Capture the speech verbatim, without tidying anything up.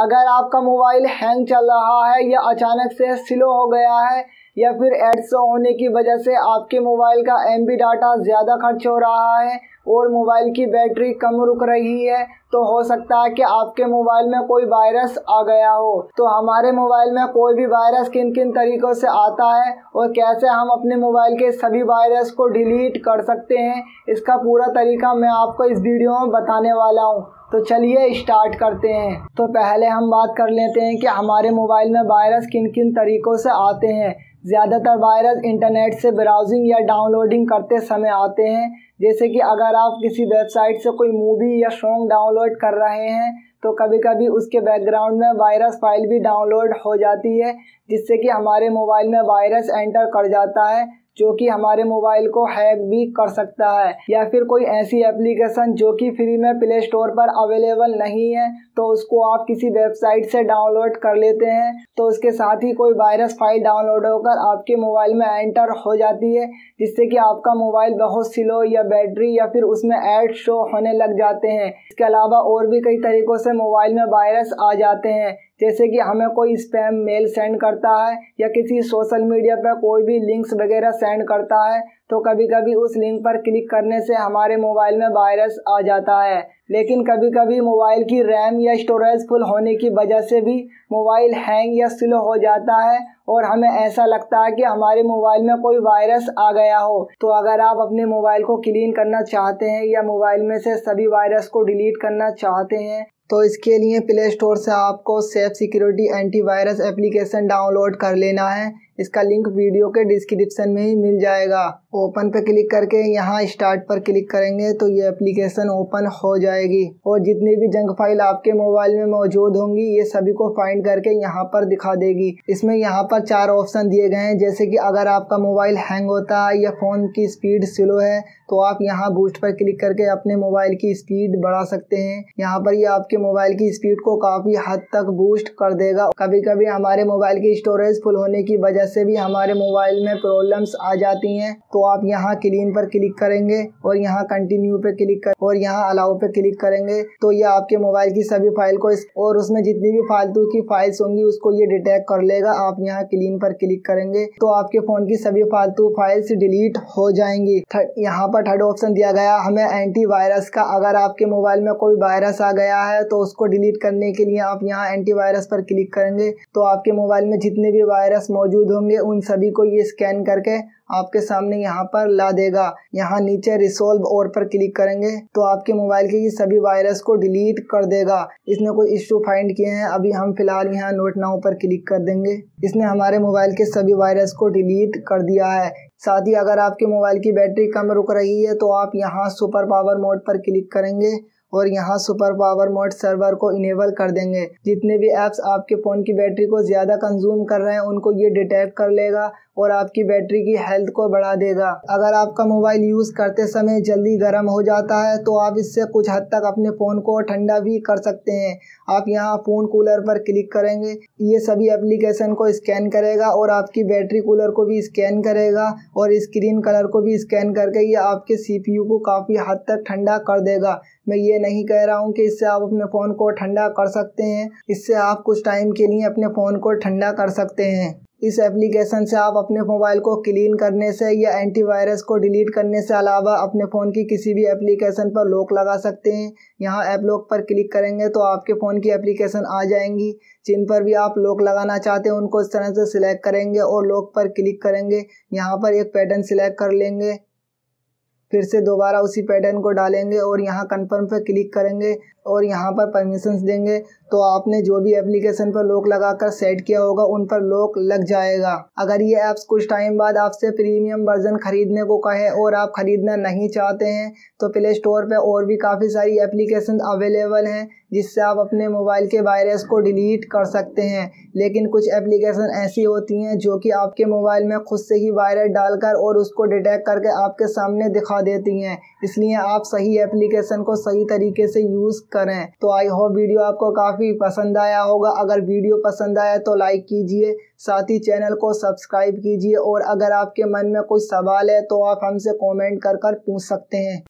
अगर आपका mobile hang चल रहा है या अचानक से स्लो हो गया है या फिर एड्स होने की वजह से आपके मोबाइल का एमबी डाटा ज़्यादा खर्च हो रहा है और मोबाइल की बैटरी कम रुक रही है, तो हो सकता है कि आपके मोबाइल में कोई वायरस आ गया हो। तो हमारे मोबाइल में कोई भी वायरस किन किन तरीक़ों से आता है और कैसे हम अपने मोबाइल के सभी वायरस को डिलीट कर सकते हैं, इसका पूरा तरीका मैं आपको इस वीडियो में बताने वाला हूँ। तो चलिए स्टार्ट करते हैं। तो पहले हम बात कर लेते हैं कि हमारे मोबाइल में वायरस किन किन तरीक़ों से आते हैं। ज़्यादातर वायरस इंटरनेट से ब्राउजिंग या डाउनलोडिंग करते समय आते हैं, जैसे कि अगर आप किसी वेबसाइट से कोई मूवी या सॉन्ग डाउनलोड कर रहे हैं तो कभी कभी उसके बैकग्राउंड में वायरस फाइल भी डाउनलोड हो जाती है, जिससे कि हमारे मोबाइल में वायरस एंटर कर जाता है जो कि हमारे मोबाइल को हैक भी कर सकता है। या फिर कोई ऐसी एप्लीकेशन जो कि फ्री में प्ले स्टोर पर अवेलेबल नहीं है तो उसको आप किसी वेबसाइट से डाउनलोड कर लेते हैं, तो उसके साथ ही कोई वायरस फाइल डाउनलोड होकर आपके मोबाइल में एंटर हो जाती है, जिससे कि आपका मोबाइल बहुत स्लो या बैटरी या फिर उसमें एड शो होने लग जाते हैं। इसके अलावा और भी कई तरीक़ों से मोबाइल में वायरस आ जाते हैं, जैसे कि हमें कोई स्पैम मेल सेंड करता है या किसी सोशल मीडिया पर कोई भी लिंक्स वगैरह सेंड करता है तो कभी कभी उस लिंक पर क्लिक करने से हमारे मोबाइल में वायरस आ जाता है। लेकिन कभी कभी मोबाइल की रैम या स्टोरेज फुल होने की वजह से भी मोबाइल हैंग या स्लो हो जाता है और हमें ऐसा लगता है कि हमारे मोबाइल में कोई वायरस आ गया हो। तो अगर आप अपने मोबाइल को क्लीन करना चाहते हैं या मोबाइल में से सभी वायरस को डिलीट करना चाहते हैं तो इसके लिए प्ले स्टोर से आपको safe security antivirus application download कर लेना है। इसका लिंक वीडियो के डिस्क्रिप्शन में ही मिल जाएगा। ओपन पर क्लिक करके यहाँ स्टार्ट पर क्लिक करेंगे तो ये एप्लीकेशन ओपन हो जाएगी और जितनी भी जंक फाइल आपके मोबाइल में मौजूद होंगी ये सभी को फाइंड करके यहाँ पर दिखा देगी। इसमें यहाँ पर चार ऑप्शन दिए गए हैं, जैसे कि अगर आपका मोबाइल हैंग होता है या फ़ोन की स्पीड स्लो है तो आप यहाँ बूस्ट पर क्लिक करके अपने मोबाइल की स्पीड बढ़ा सकते हैं। यहाँ पर ये आपके मोबाइल की स्पीड को काफ़ी हद तक बूस्ट कर देगा। कभी कभी हमारे मोबाइल की स्टोरेज फुल होने की वजह से भी हमारे मोबाइल में प्रॉब्लम्स आ जाती हैं, तो आप यहाँ क्लीन पर क्लिक करेंगे और यहाँ कंटिन्यू पे क्लिक कर और यहाँ अलाउ पे क्लिक करेंगे तो ये आपके मोबाइल की सभी फाइल को इस और उसमें जितनी भी फालतू की फाइल्स होंगी उसको ये डिटेक्ट कर लेगा। आप यहाँ क्लीन पर क्लिक करेंगे तो आपके फ़ोन की सभी फालतू फाइल्स डिलीट हो जाएंगी। यहाँ पर थर्ड ऑप्शन दिया गया हमें एंटीवायरस का। अगर आपके मोबाइल में कोई वायरस आ गया है तो उसको डिलीट करने के लिए आप यहाँ एंटीवायरस पर क्लिक करेंगे तो आपके मोबाइल में जितने भी वायरस मौजूद होंगे उन सभी को ये स्कैन करके आपके सामने यहाँ पर ला देगा। यहाँ नीचे रिसोल्व और पर क्लिक करेंगे तो आपके मोबाइल के ये सभी वायरस को डिलीट कर देगा। इसने कोई इशू फाइंड किए हैं, अभी हम फिलहाल यहाँ नोट नाउ पर क्लिक कर देंगे। इसने हमारे मोबाइल के सभी वायरस को डिलीट कर दिया है। साथ ही अगर आपके मोबाइल की बैटरी कम रुक रही है तो आप यहाँ सुपर पावर मोड पर क्लिक करेंगे और यहाँ सुपर पावर मोड सर्वर को इनेबल कर देंगे। जितने भी ऐप्स आपके फ़ोन की बैटरी को ज़्यादा कंज्यूम कर रहे हैं उनको ये डिटेक्ट कर लेगा और आपकी बैटरी की हेल्थ को बढ़ा देगा। अगर आपका मोबाइल यूज़ करते समय जल्दी गर्म हो जाता है तो आप इससे कुछ हद तक अपने फ़ोन को ठंडा भी कर सकते हैं। आप यहाँ फ़ोन कूलर पर क्लिक करेंगे, ये सभी एप्लीकेशन को स्कैन करेगा और आपकी बैटरी कूलर को भी स्कैन करेगा और स्क्रीन कलर को भी स्कैन करके ये आपके सी पी यू को काफ़ी हद तक ठंडा कर देगा। मैं ये नहीं कह रहा हूँ कि इससे आप अपने फ़ोन को ठंडा कर सकते हैं, इससे आप कुछ टाइम के लिए अपने फ़ोन को ठंडा कर सकते हैं। इस एप्लीकेशन से आप अपने मोबाइल को क्लीन करने से या एंटीवायरस को डिलीट करने से अलावा अपने फ़ोन की किसी भी एप्लीकेशन पर लॉक लगा सकते हैं। यहाँ ऐप लॉक पर क्लिक करेंगे तो आपके फ़ोन की एप्लीकेशन आ जाएंगी, जिन पर भी आप लॉक लगाना चाहते हैं उनको इस तरह से सिलेक्ट करेंगे और लॉक पर क्लिक करेंगे। यहाँ पर एक पैटर्न सिलेक्ट कर लेंगे, फिर से दोबारा उसी पैटर्न को डालेंगे और यहाँ कन्फर्म पर क्लिक करेंगे और यहाँ पर परमिशंस देंगे तो आपने जो भी एप्लीकेशन पर लॉक लगाकर सेट किया होगा उन पर लॉक लग जाएगा। अगर ये ऐप्स कुछ टाइम बाद आपसे प्रीमियम वर्जन ख़रीदने को कहे और आप ख़रीदना नहीं चाहते हैं तो प्ले स्टोर पर और भी काफ़ी सारी एप्लीकेशन अवेलेबल हैं जिससे आप अपने मोबाइल के वायरस को डिलीट कर सकते हैं। लेकिन कुछ एप्लीकेशन ऐसी होती हैं जो कि आपके मोबाइल में खुद से ही वायरस डालकर और उसको डिटेक्ट करके आपके सामने दिखा देती हैं, इसलिए आप सही एप्लीकेशन को सही तरीके से यूज़ करें। तो आई होप वीडियो आपको काफ़ी पसंद आया होगा। अगर वीडियो पसंद आया तो लाइक कीजिए, साथ ही चैनल को सब्सक्राइब कीजिए और अगर आपके मन में कोई सवाल है तो आप हमसे कमेंट कर कर पूछ सकते हैं।